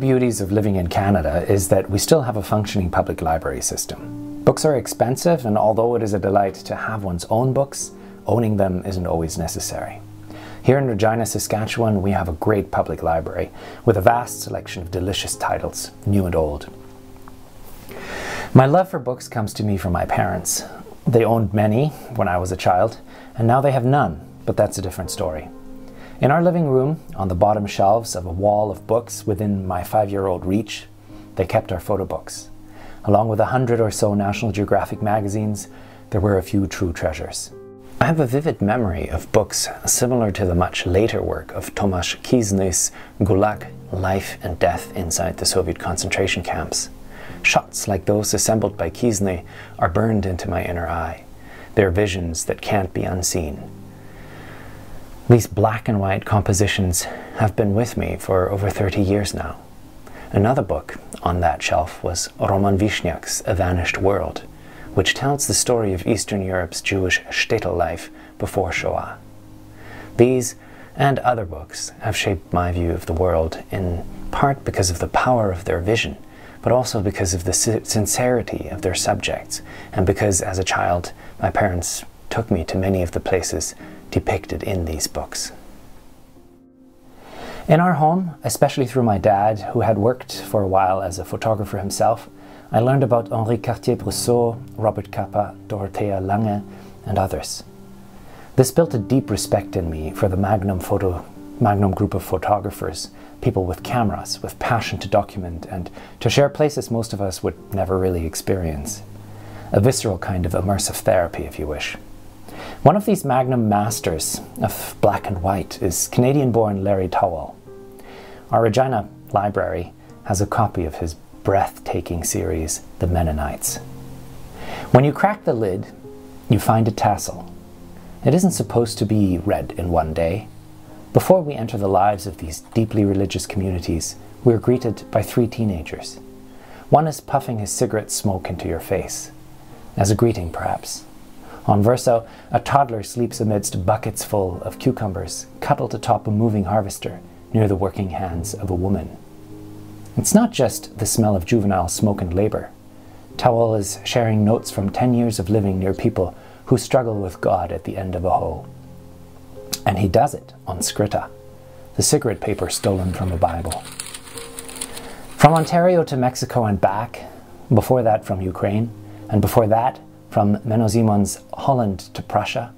beauties of living in Canada is that we still have a functioning public library system. Books are expensive, and although it is a delight to have one's own books, owning them isn't always necessary. Here in Regina, Saskatchewan, we have a great public library with a vast selection of delicious titles, new and old. My love for books comes to me from my parents. They owned many when I was a child, and now they have none, but that's a different story. In our living room, on the bottom shelves of a wall of books within my five-year-old reach, they kept our photo books. Along with 100 or so National Geographic magazines, there were a few true treasures. I have a vivid memory of books similar to the much later work of Tomasz Kizny's Gulag, Life and Death Inside the Soviet Concentration Camps. Shots like those assembled by Kizny are burned into my inner eye. They're visions that can't be unseen. These black and white compositions have been with me for over 30 years now. Another book on that shelf was Roman Vishniak's A Vanished World, which tells the story of Eastern Europe's Jewish shtetl life before Shoah. These and other books have shaped my view of the world, in part because of the power of their vision, but also because of the sincerity of their subjects, and because, as a child, my parents took me to many of the places depicted in these books. In our home, especially through my dad, who had worked for a while as a photographer himself, I learned about Henri Cartier-Bresson, Robert Capa, Dorothea Lange, and others. This built a deep respect in me for the Magnum group of photographers, people with cameras, with passion to document and to share places most of us would never really experience. A visceral kind of immersive therapy, if you wish. One of these Magnum masters of black and white is Canadian-born Larry Towell. Our Regina library has a copy of his breathtaking series, The Mennonites. When you crack the lid, you find a tassel. It isn't supposed to be read in one day. Before we enter the lives of these deeply religious communities, we're greeted by three teenagers. One is puffing his cigarette smoke into your face, as a greeting perhaps. On Verso, a toddler sleeps amidst buckets full of cucumbers, cuddled atop a moving harvester near the working hands of a woman. It's not just the smell of juvenile smoke and labor. Towell is sharing notes from 10 years of living near people who struggle with God at the end of a hoe. And he does it on scritta, the cigarette paper stolen from a Bible. From Ontario to Mexico and back, before that from Ukraine, and before that from Menno Simon's Holland to Prussia,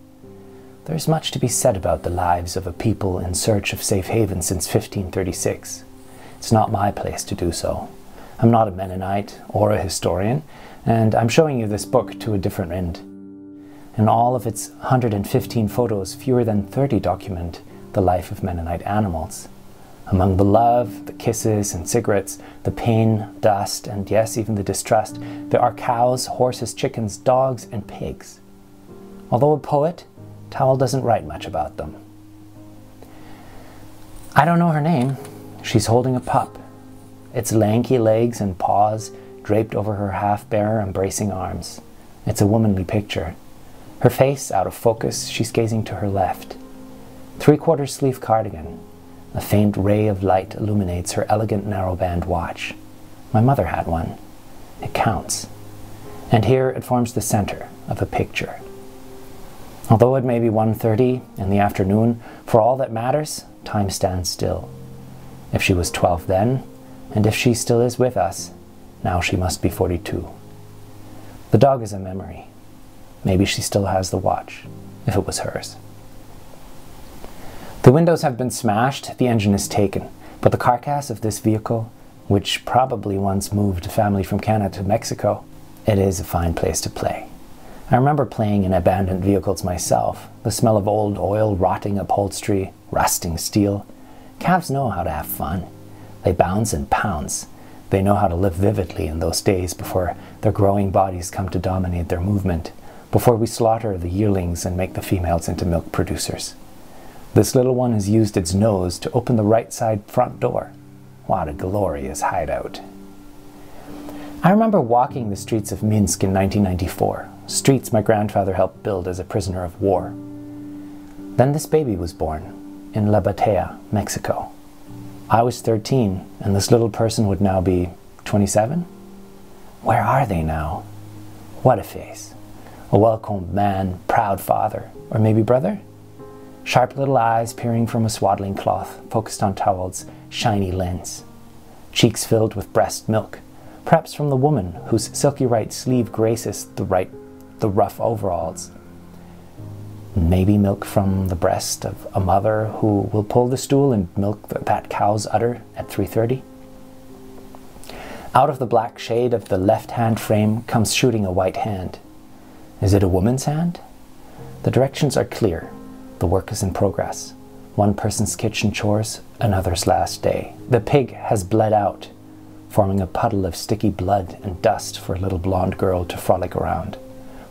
there's much to be said about the lives of a people in search of safe haven since 1536. It's not my place to do so. I'm not a Mennonite or a historian, and I'm showing you this book to a different end. In all of its 115 photos, fewer than 30 document the life of Mennonite animals. Among the love, the kisses and cigarettes, the pain, dust, and yes, even the distrust, there are cows, horses, chickens, dogs, and pigs. Although a poet, Towell doesn't write much about them. I don't know her name. She's holding a pup, its lanky legs and paws draped over her half-bare, embracing arms. It's a womanly picture. Her face out of focus, she's gazing to her left. Three-quarter sleeve cardigan. A faint ray of light illuminates her elegant narrowband watch. My mother had one. It counts. And here it forms the center of a picture. Although it may be 1:30 in the afternoon, for all that matters, time stands still. If she was 12 then, and if she still is with us, now she must be 42. The dog is a memory. Maybe she still has the watch, if it was hers. The windows have been smashed, the engine is taken, but the carcass of this vehicle, which probably once moved a family from Canada to Mexico, it is a fine place to play. I remember playing in abandoned vehicles myself, the smell of old oil, rotting upholstery, rusting steel. Calves know how to have fun. They bounce and pounce. They know how to live vividly in those days before their growing bodies come to dominate their movement, before we slaughter the yearlings and make the females into milk producers. This little one has used its nose to open the right side front door. What a glorious hideout. I remember walking the streets of Minsk in 1994, streets my grandfather helped build as a prisoner of war. Then this baby was born. In La Batea, Mexico. I was 13, and this little person would now be 27. Where are they now? What a face. A well-combed man, proud father, or maybe brother? Sharp little eyes peering from a swaddling cloth, focused on Towell's shiny lens. Cheeks filled with breast milk, perhaps from the woman whose silky right sleeve graces the rough overalls. Maybe milk from the breast of a mother who will pull the stool and milk that cow's udder at 3:30. Out of the black shade of the left-hand frame comes shooting a white hand. Is it a woman's hand? The directions are clear. The work is in progress. One person's kitchen chores, another's last day. The pig has bled out, forming a puddle of sticky blood and dust for a little blonde girl to frolic around.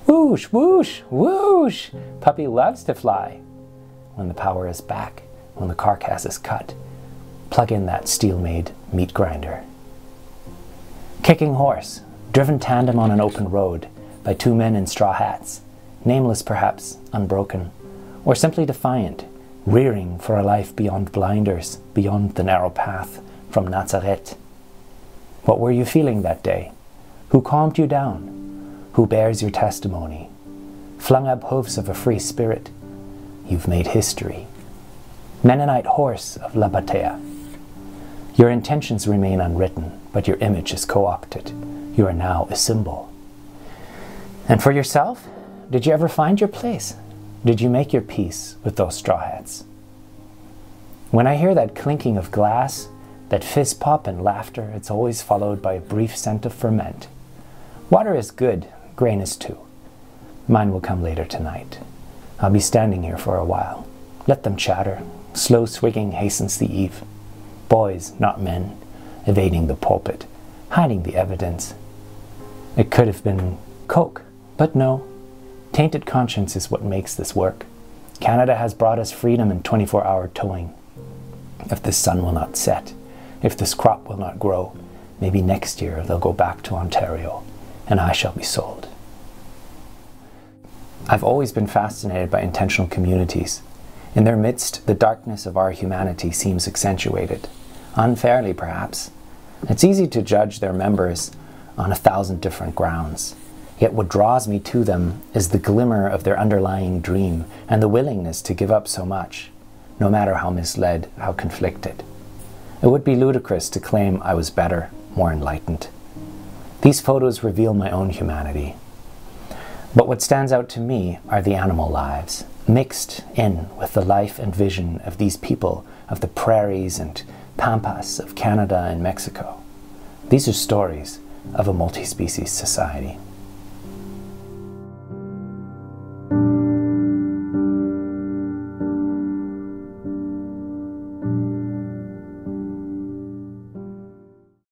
Whoosh, whoosh, whoosh! Puppy loves to fly. When the power is back, when the carcass is cut, plug in that steel-made meat grinder. Kicking horse, driven tandem on an open road by two men in straw hats, nameless perhaps, unbroken, or simply defiant, rearing for a life beyond blinders, beyond the narrow path from Nazareth. What were you feeling that day? Who calmed you down? Who bears your testimony? Flung up hoofs of a free spirit. You've made history. Mennonite horse of La Batea. Your intentions remain unwritten, but your image is co-opted. You are now a symbol. And for yourself, did you ever find your place? Did you make your peace with those straw hats? When I hear that clinking of glass, that fizz pop and laughter, it's always followed by a brief scent of ferment. Water is good, grain is too. Mine will come later tonight. I'll be standing here for a while. Let them chatter. Slow swigging hastens the eve. Boys, not men, evading the pulpit, hiding the evidence. It could have been coke, but no. Tainted conscience is what makes this work. Canada has brought us freedom and 24-hour towing. If this sun will not set, if this crop will not grow, maybe next year they'll go back to Ontario, and I shall be sold. I've always been fascinated by intentional communities. In their midst, the darkness of our humanity seems accentuated, unfairly perhaps. It's easy to judge their members on 1,000 different grounds. Yet what draws me to them is the glimmer of their underlying dream and the willingness to give up so much, no matter how misled, how conflicted. It would be ludicrous to claim I was better, more enlightened. These photos reveal my own humanity. But what stands out to me are the animal lives, mixed in with the life and vision of these people of the prairies and pampas of Canada and Mexico. These are stories of a multi-species society.